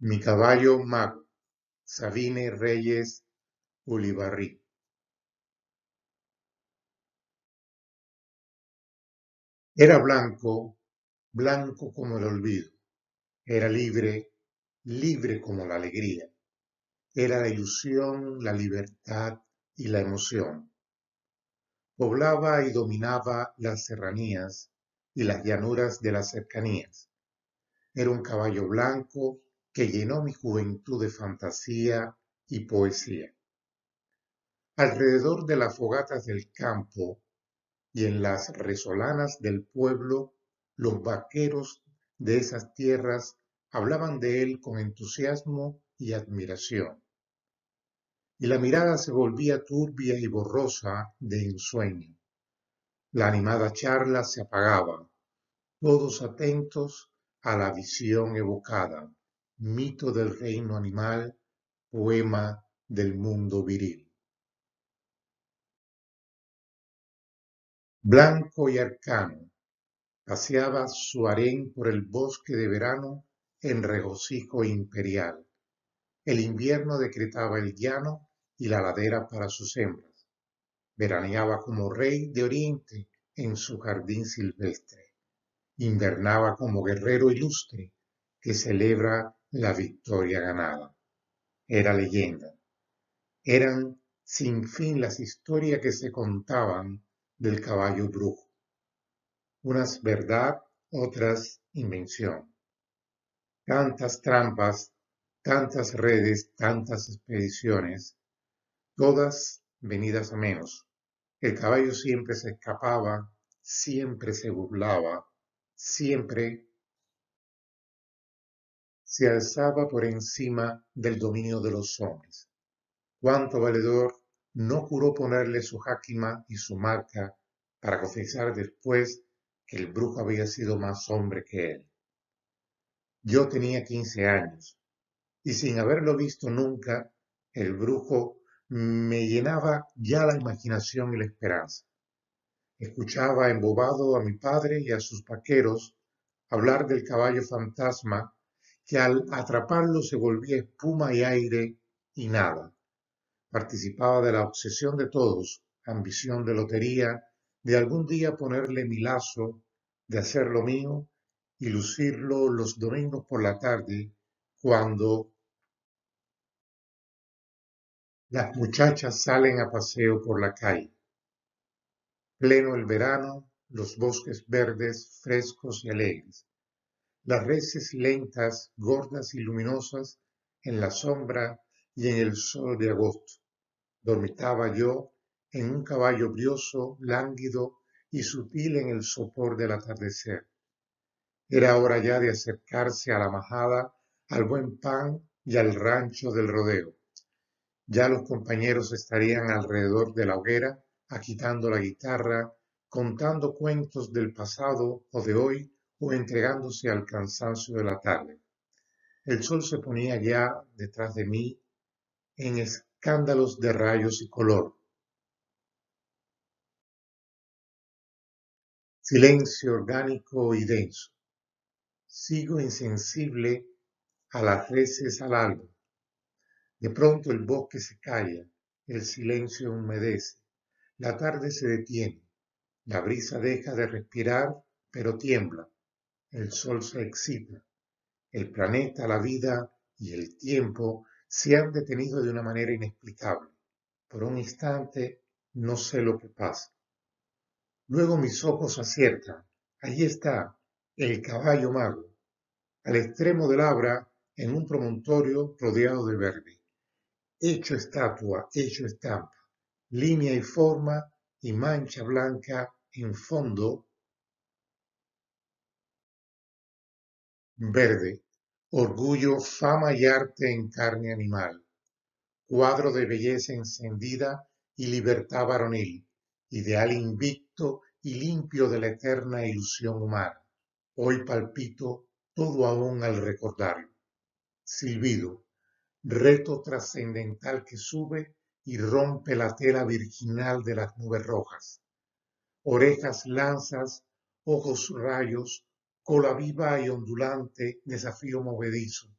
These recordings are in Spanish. Mi caballo mago, Sabine Reyes Ulibarri. Era blanco, blanco como el olvido. Era libre, libre como la alegría. Era la ilusión, la libertad y la emoción. Poblaba y dominaba las serranías y las llanuras de las cercanías. Era un caballo blanco que llenó mi juventud de fantasía y poesía. Alrededor de las fogatas del campo y en las resolanas del pueblo, los vaqueros de esas tierras hablaban de él con entusiasmo y admiración. Y la mirada se volvía turbia y borrosa de ensueño. La animada charla se apagaba, todos atentos a la visión evocada. Mito del reino animal, poema del mundo viril. Blanco y arcano, paseaba su harén por el bosque de verano en regocijo imperial. El invierno decretaba el llano y la ladera para sus hembras. Veraneaba como rey de oriente en su jardín silvestre. Invernaba como guerrero ilustre que celebra la victoria ganada. Era leyenda. Eran sin fin las historias que se contaban del caballo brujo. Unas verdad, otras invención. Tantas trampas, tantas redes, tantas expediciones, todas venidas a menos. El caballo siempre se escapaba, siempre se burlaba, siempre se alzaba por encima del dominio de los hombres. Cuánto valedor no curó ponerle su jáquima y su marca para confesar después que el brujo había sido más hombre que él. Yo tenía 15 años, y sin haberlo visto nunca, el brujo me llenaba ya la imaginación y la esperanza. Escuchaba embobado a mi padre y a sus vaqueros hablar del caballo fantasma que al atraparlo se volvía espuma y aire y nada. Participaba de la obsesión de todos, ambición de lotería, de algún día ponerle mi lazo, de hacerlo mío y lucirlo los domingos por la tarde, cuando las muchachas salen a paseo por la calle. Pleno el verano, los bosques verdes, frescos y alegres. Las reses lentas, gordas y luminosas, en la sombra y en el sol de agosto. Dormitaba yo en un caballo brioso, lánguido y sutil en el sopor del atardecer. Era hora ya de acercarse a la majada, al buen pan y al rancho del rodeo. Ya los compañeros estarían alrededor de la hoguera, agitando la guitarra, contando cuentos del pasado o de hoy, o entregándose al cansancio de la tarde. El sol se ponía ya detrás de mí en escándalos de rayos y color. Silencio orgánico y denso. Sigo insensible a las reces al alba. De pronto el bosque se calla, el silencio humedece, la tarde se detiene, la brisa deja de respirar, pero tiembla. El sol se excita. El planeta, la vida y el tiempo se han detenido de una manera inexplicable. Por un instante no sé lo que pasa. Luego mis ojos aciertan. Allí está, el caballo mago, al extremo del Abra, en un promontorio rodeado de verde. Hecho estatua, hecho estampa, línea y forma y mancha blanca en fondo verde, orgullo, fama y arte en carne animal, cuadro de belleza encendida y libertad varonil, ideal invicto y limpio de la eterna ilusión humana. Hoy palpito todo aún al recordarlo. Silbido, reto trascendental que sube y rompe la tela virginal de las nubes rojas. Orejas, lanzas, ojos, rayos, cola viva y ondulante, desafío movedizo,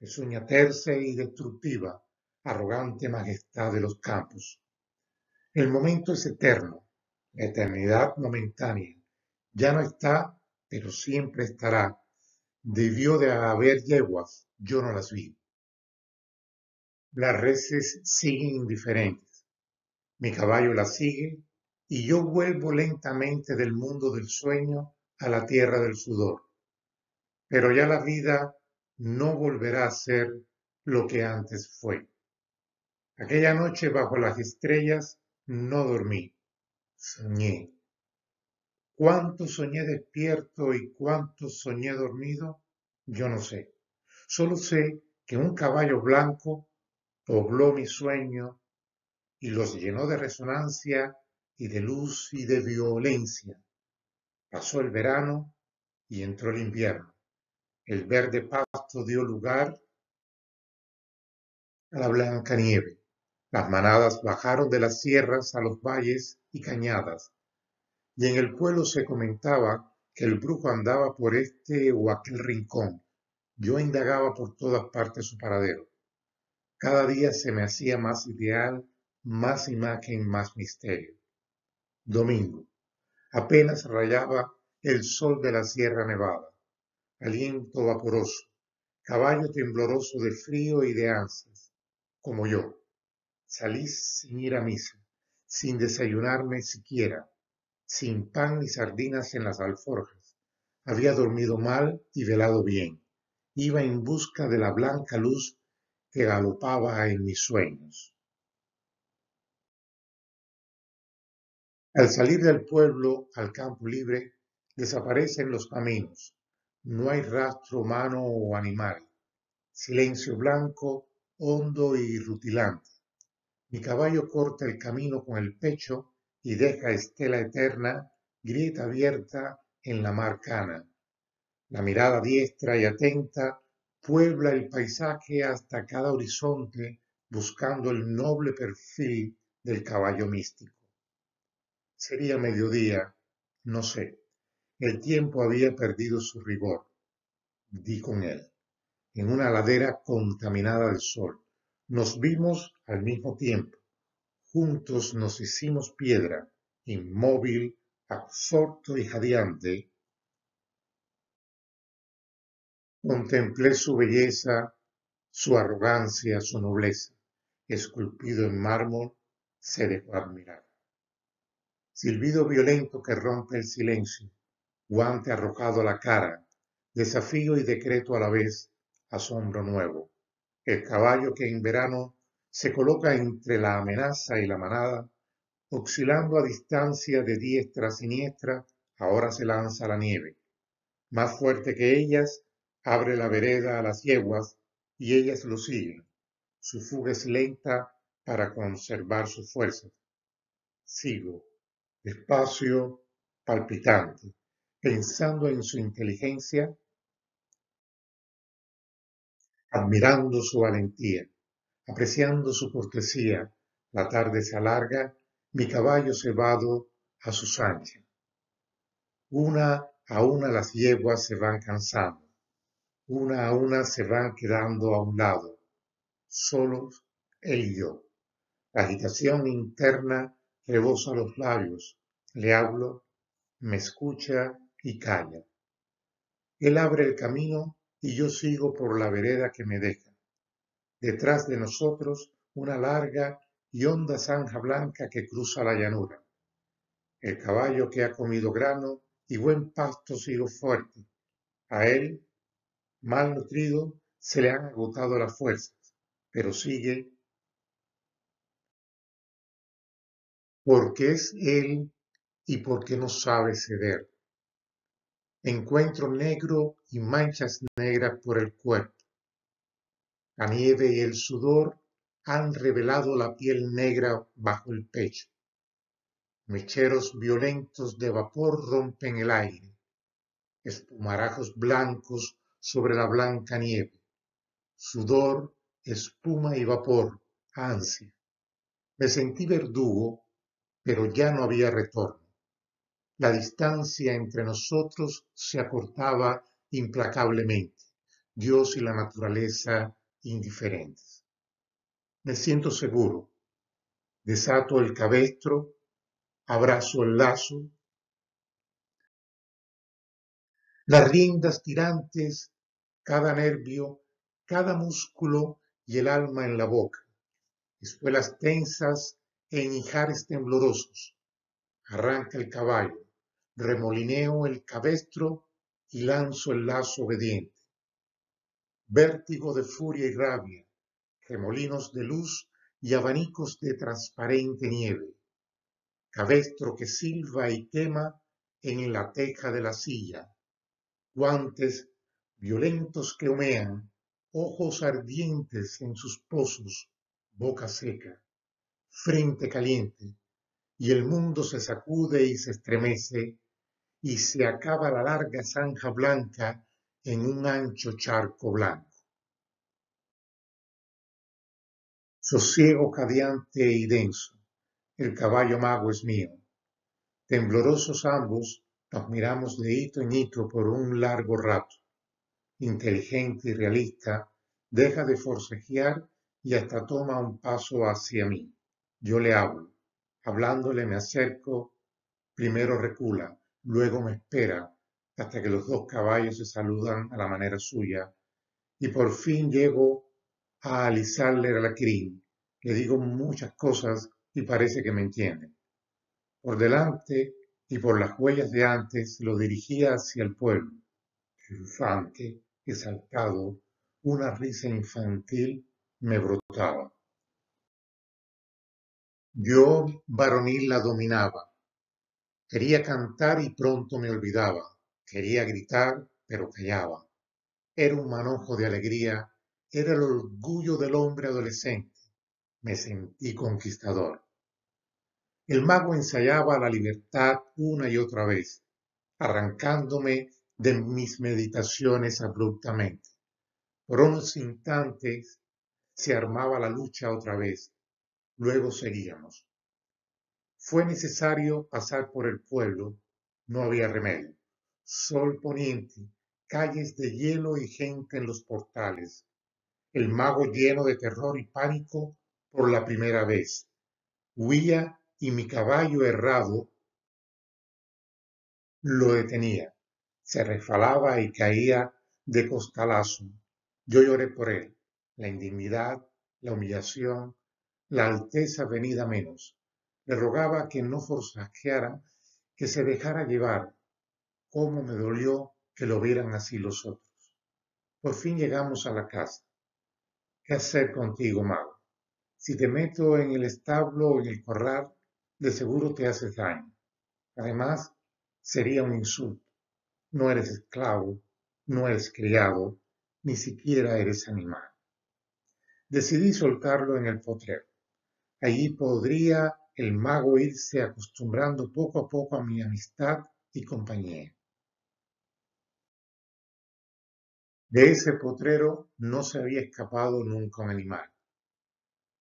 de su ñaterse y destructiva, arrogante majestad de los campos. El momento es eterno, la eternidad momentánea. Ya no está, pero siempre estará. Debió de haber yeguas, yo no las vi. Las reses siguen indiferentes. Mi caballo las sigue y yo vuelvo lentamente del mundo del sueño a la tierra del sudor. Pero ya la vida no volverá a ser lo que antes fue. Aquella noche bajo las estrellas no dormí, soñé. Cuánto soñé despierto y cuánto soñé dormido, yo no sé. Solo sé que un caballo blanco pobló mi sueño y los llenó de resonancia y de luz y de violencia. Pasó el verano y entró el invierno. El verde pasto dio lugar a la blanca nieve. Las manadas bajaron de las sierras a los valles y cañadas, y en el pueblo se comentaba que el brujo andaba por este o aquel rincón. Yo indagaba por todas partes su paradero. Cada día se me hacía más ideal, más imagen, más misterio. Domingo. Apenas rayaba el sol de la Sierra Nevada. Aliento vaporoso, caballo tembloroso de frío y de ansias, como yo. Salí sin ir a misa, sin desayunarme siquiera, sin pan ni sardinas en las alforjas. Había dormido mal y velado bien. Iba en busca de la blanca luz que galopaba en mis sueños. Al salir del pueblo al campo libre, desaparecen los caminos. No hay rastro humano o animal. Silencio blanco, hondo y rutilante. Mi caballo corta el camino con el pecho y deja estela eterna, grieta abierta en la marcana. La mirada diestra y atenta puebla el paisaje hasta cada horizonte, buscando el noble perfil del caballo místico. Sería mediodía, no sé. El tiempo había perdido su rigor. Di con él, en una ladera contaminada del sol. Nos vimos al mismo tiempo. Juntos nos hicimos piedra, inmóvil, absorto y jadeante. Contemplé su belleza, su arrogancia, su nobleza. Esculpido en mármol, se dejó admirar. Silbido violento que rompe el silencio, guante arrojado a la cara, desafío y decreto a la vez, asombro nuevo. El caballo que en verano se coloca entre la amenaza y la manada, oscilando a distancia de diestra a siniestra, ahora se lanza a la nieve. Más fuerte que ellas, abre la vereda a las yeguas y ellas lo siguen. Su fuga es lenta para conservar sus fuerzas. Sigo, despacio, palpitante, pensando en su inteligencia, admirando su valentía, apreciando su cortesía. La tarde se alarga, mi caballo cebado a sus anchas. Una a una las yeguas se van cansando, una a una se van quedando a un lado, solos él y yo. La agitación interna rebosa los labios, le hablo, me escucha y calla. Él abre el camino y yo sigo por la vereda que me deja. Detrás de nosotros una larga y honda zanja blanca que cruza la llanura. El caballo que ha comido grano y buen pasto sigue fuerte. A él, mal nutrido, se le han agotado las fuerzas, pero sigue porque es él y porque no sabe ceder. Encuentro negro y manchas negras por el cuerpo. La nieve y el sudor han revelado la piel negra bajo el pecho. Mecheros violentos de vapor rompen el aire. Espumarajos blancos sobre la blanca nieve. Sudor, espuma y vapor, ansia. Me sentí verdugo, pero ya no había retorno. La distancia entre nosotros se acortaba implacablemente. Dios y la naturaleza indiferentes. Me siento seguro. Desato el cabestro, abrazo el lazo. Las riendas tirantes, cada nervio, cada músculo y el alma en la boca, espuelas tensas e enhijares temblorosos. Arranca el caballo, remolineo el cabestro y lanzo el lazo obediente. Vértigo de furia y rabia, remolinos de luz y abanicos de transparente nieve. Cabestro que silba y quema en la teja de la silla. Guantes violentos que humean, ojos ardientes en sus pozos, boca seca, frente caliente, y el mundo se sacude y se estremece, y se acaba la larga zanja blanca en un ancho charco blanco. Sosiego jadeante y denso, el caballo mago es mío. Temblorosos ambos, nos miramos de hito en hito por un largo rato. Inteligente y realista, deja de forcejear y hasta toma un paso hacia mí. Yo le hablo. Hablándole me acerco, primero recula, luego me espera, hasta que los dos caballos se saludan a la manera suya, y por fin llego a alisarle el alacrín. Le digo muchas cosas y parece que me entiende. Por delante y por las huellas de antes lo dirigía hacia el pueblo, triunfante, exaltado, una risa infantil me brotaba. Yo, varonil, la dominaba. Quería cantar y pronto me olvidaba. Quería gritar, pero callaba. Era un manojo de alegría, era el orgullo del hombre adolescente. Me sentí conquistador. El mago ensayaba la libertad una y otra vez, arrancándome de mis meditaciones abruptamente. Por unos instantes se armaba la lucha otra vez, luego seguíamos. Fue necesario pasar por el pueblo, no había remedio. Sol poniente, calles de hielo y gente en los portales. El mago lleno de terror y pánico por la primera vez. Huía y mi caballo errado lo detenía. Se resbalaba y caía de costalazo. Yo lloré por él. La indignidad, la humillación, la alteza venida menos. Le rogaba que no forzajeara, que se dejara llevar. Cómo me dolió que lo vieran así los otros. Por fin llegamos a la casa. ¿Qué hacer contigo, mago? Si te meto en el establo o en el corral, de seguro te haces daño. Además, sería un insulto. No eres esclavo, no eres criado, ni siquiera eres animal. Decidí soltarlo en el potrero. Allí podría el mago irse acostumbrando poco a poco a mi amistad y compañía. De ese potrero no se había escapado nunca un animal.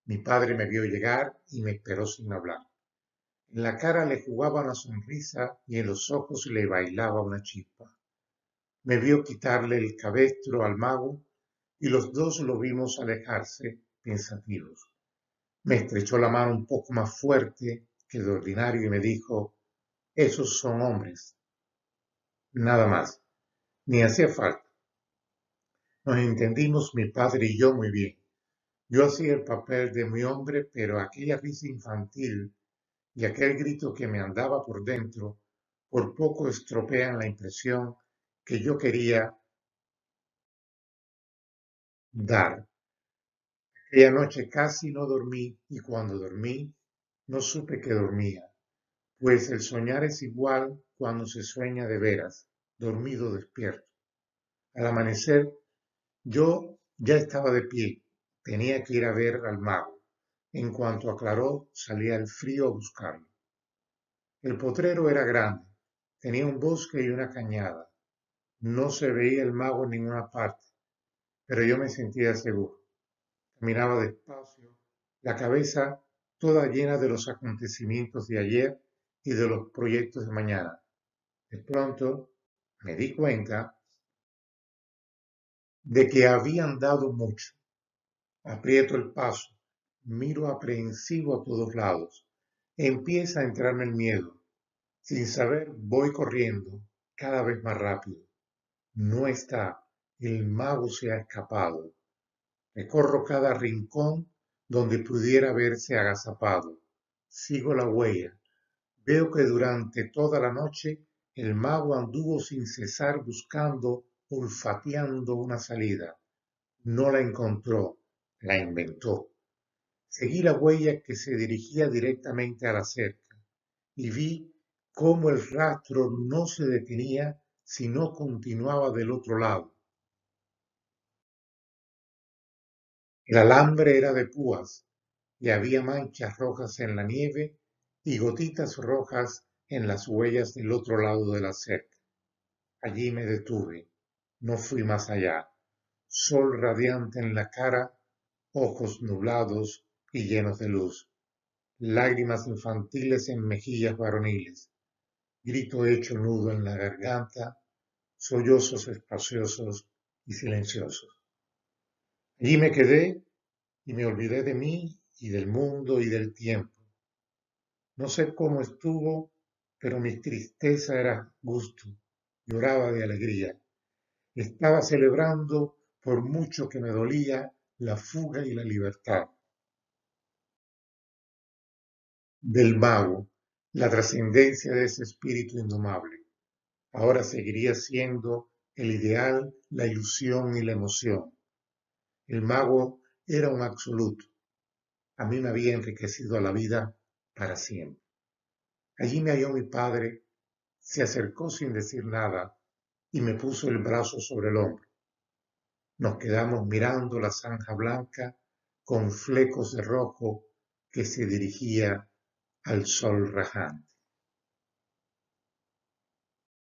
Mi padre me vio llegar y me esperó sin hablar. En la cara le jugaba una sonrisa y en los ojos le bailaba una chispa. Me vio quitarle el cabestro al mago y los dos lo vimos alejarse pensativos. Me estrechó la mano un poco más fuerte que de ordinario y me dijo, «Esos son hombres». Nada más, ni hacía falta. Nos entendimos mi padre y yo muy bien. Yo hacía el papel de mi hombre, pero aquella risa infantil y aquel grito que me andaba por dentro, por poco estropean la impresión que yo quería dar. Aquella noche casi no dormí, y cuando dormí, no supe que dormía, pues el soñar es igual cuando se sueña de veras, dormido despierto. Al amanecer, yo ya estaba de pie, tenía que ir a ver al mago. En cuanto aclaró, salía el frío a buscarlo. El potrero era grande, tenía un bosque y una cañada. No se veía el mago en ninguna parte, pero yo me sentía seguro. Caminaba despacio, la cabeza toda llena de los acontecimientos de ayer y de los proyectos de mañana. De pronto me di cuenta de que habían dado mucho. Aprieto el paso, miro aprehensivo a todos lados. Empieza a entrarme el miedo. Sin saber, voy corriendo, cada vez más rápido. No está, el mago se ha escapado. Recorro cada rincón donde pudiera verse agazapado. Sigo la huella. Veo que durante toda la noche el mago anduvo sin cesar buscando, olfateando una salida. No la encontró, la inventó. Seguí la huella que se dirigía directamente a la cerca y vi cómo el rastro no se detenía, sino continuaba del otro lado. El alambre era de púas y había manchas rojas en la nieve y gotitas rojas en las huellas del otro lado de la cerca. Allí me detuve. No fui más allá. Sol radiante en la cara, ojos nublados y llenos de luz, lágrimas infantiles en mejillas varoniles, grito hecho nudo en la garganta, sollozos espaciosos y silenciosos. Allí me quedé y me olvidé de mí y del mundo y del tiempo. No sé cómo estuvo, pero mi tristeza era gusto, lloraba de alegría. Estaba celebrando, por mucho que me dolía, la fuga y la libertad. Del mago, la trascendencia de ese espíritu indomable. Ahora seguiría siendo el ideal, la ilusión y la emoción. El mago era un absoluto. A mí me había enriquecido a la vida para siempre. Allí me halló mi padre, se acercó sin decir nada y me puso el brazo sobre el hombro. Nos quedamos mirando la zanja blanca con flecos de rojo que se dirigía al sol rajante.